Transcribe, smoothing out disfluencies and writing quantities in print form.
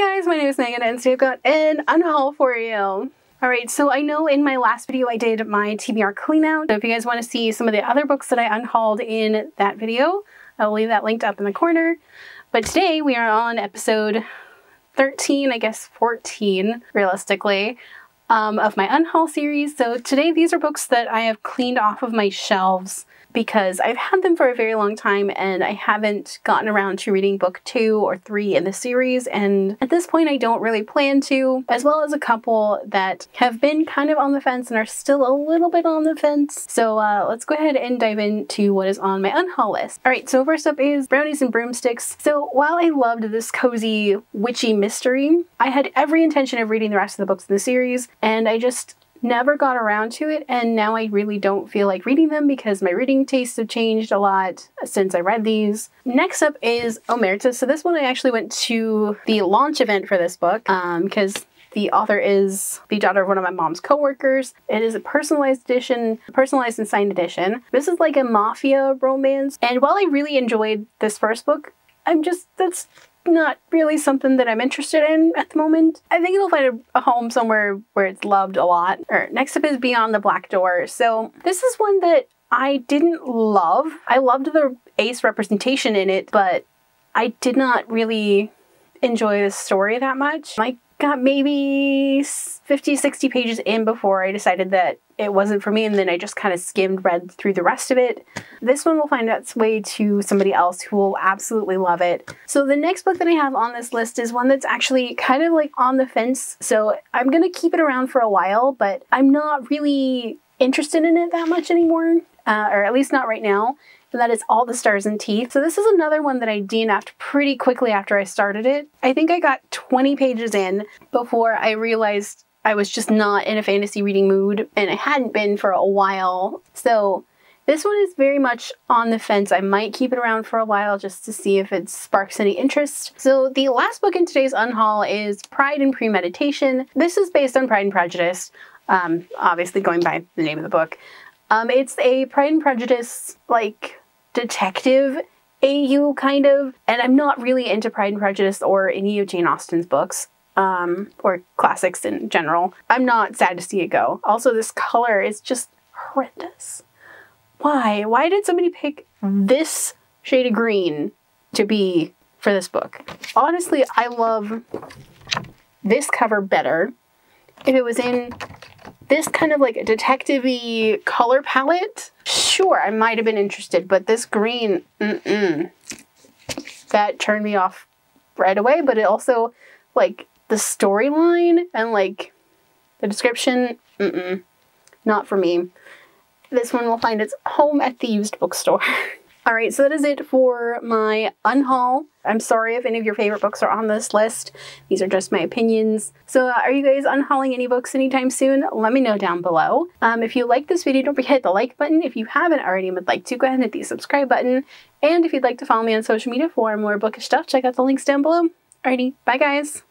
Hi guys, my name is Megan and today I've got an unhaul for you. Alright, so I know in my last video I did my TBR clean out. So if you guys want to see some of the other books that I unhauled in that video, I'll leave that linked up in the corner. But today we are on episode 13, I guess 14 realistically, of my unhaul series. So today these are books that I have cleaned off of my shelves because I've had them for a very long time and I haven't gotten around to reading book 2 or 3 in the series, and at this point I don't really plan to, as well as a couple that have been kind of on the fence and are still a little bit on the fence. So let's go ahead and dive into what is on my unhaul list. Alright, so first up is Brownies and Broomsticks. So while I loved this cozy witchy mystery, I had every intention of reading the rest of the books in the series and I just never got around to it, and now I really don't feel like reading them because my reading tastes have changed a lot since I read these. Next up is Omertà. So this one I actually went to the launch event for this book because the author is the daughter of one of my mom's co-workers. It is a personalized edition, personalized and signed edition. This is like a mafia romance, and while I really enjoyed this first book, that's not really something that I'm interested in at the moment. I think it'll find a home somewhere where it's loved a lot. Alright, next up is Beyond the Black Door. So this is one that I didn't love. I loved the ace representation in it, but I did not really enjoy the story that much. I got maybe 50, 60 pages in before I decided that it wasn't for me, and then I just kind of read through the rest of it. This one will find its way to somebody else who will absolutely love it. So the next book that I have on this list is one that's actually kind of like on the fence, so I'm gonna keep it around for a while, but I'm not really interested in it that much anymore, or at least not right now, and that is All the Stars and Teeth. So this is another one that I DNF'd pretty quickly after I started it. I think I got 20 pages in before I realized I was just not in a fantasy reading mood, and I hadn't been for a while. So this one is very much on the fence. I might keep it around for a while just to see if it sparks any interest. So the last book in today's unhaul is Pride and Premeditation. This is based on Pride and Prejudice, obviously going by the name of the book. It's a Pride and Prejudice like detective AU kind of, and I'm not really into Pride and Prejudice or any of Jane Austen's books. Or classics in general. I'm not sad to see it go. Also, this color is just horrendous. Why? Why did somebody pick this shade of green to be for this book? Honestly, I love this cover better. If it was in this kind of like a detective-y color palette, sure, I might have been interested, but this green, that turned me off right away, but it also, like, the storyline and like the description, not for me. This one will find its home at the used bookstore. Alright, so that is it for my unhaul. I'm sorry if any of your favorite books are on this list. These are just my opinions. So are you guys unhauling any books anytime soon? Let me know down below. If you like this video, don't forget to hit the like button. If you haven't already and would like to, go ahead and hit the subscribe button. And if you'd like to follow me on social media for more bookish stuff, check out the links down below. Alrighty, bye guys!